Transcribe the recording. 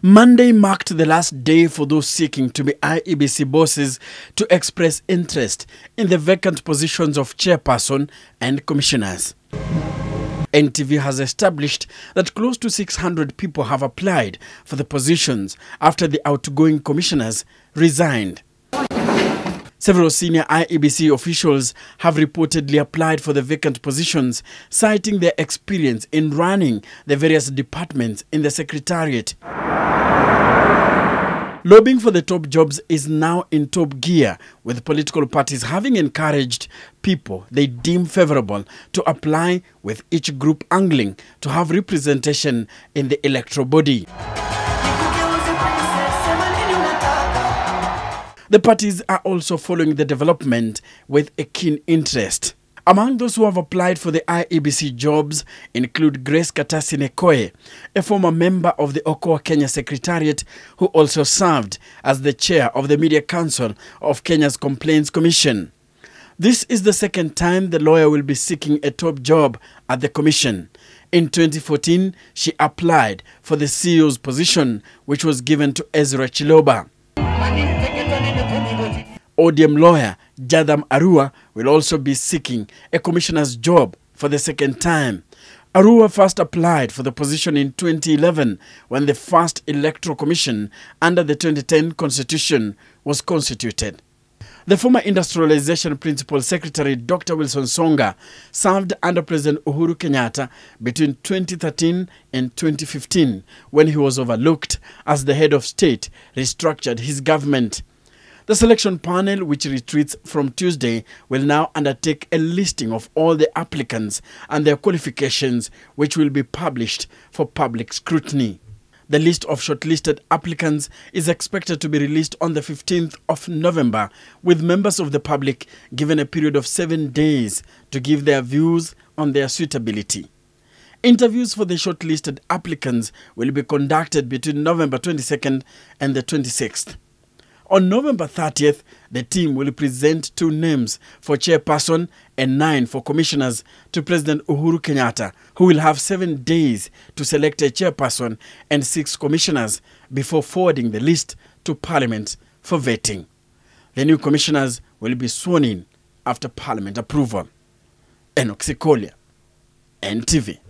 Monday marked the last day for those seeking to be IEBC bosses to express interest in the vacant positions of chairperson and commissioners. NTV has established that close to 600 people have applied for the positions after the outgoing commissioners resigned. Several senior IEBC officials have reportedly applied for the vacant positions, citing their experience in running the various departments in the secretariat. Lobbying for the top jobs is now in top gear, with political parties having encouraged people they deem favorable to apply, with each group angling to have representation in the electoral body. The parties are also following the development with a keen interest. Among those who have applied for the IEBC jobs include Grace Katasi Nekoe, a former member of the Okoa Kenya Secretariat, who also served as the chair of the Media Council of Kenya's Complaints Commission. This is the second time the lawyer will be seeking a top job at the commission. In 2014, she applied for the CEO's position, which was given to Ezra Chiloba. ODM lawyer Jadam Arua will also be seeking a commissioner's job for the second time. Arua first applied for the position in 2011 when the first electoral commission under the 2010 constitution was constituted. The former Industrialization Principal Secretary Dr. Wilson Songa served under President Uhuru Kenyatta between 2013 and 2015 when he was overlooked as the head of state restructured his government. The selection panel, which retreats from Tuesday, will now undertake a listing of all the applicants and their qualifications, which will be published for public scrutiny. The list of shortlisted applicants is expected to be released on the 15th of November, with members of the public given a period of 7 days to give their views on their suitability. Interviews for the shortlisted applicants will be conducted between November 22nd and the 26th. On November 30th, the team will present 2 names for chairperson and 9 for commissioners to President Uhuru Kenyatta, who will have 7 days to select a chairperson and 6 commissioners before forwarding the list to Parliament for vetting. The new commissioners will be sworn in after Parliament approval. Enock Sikolia, NTV.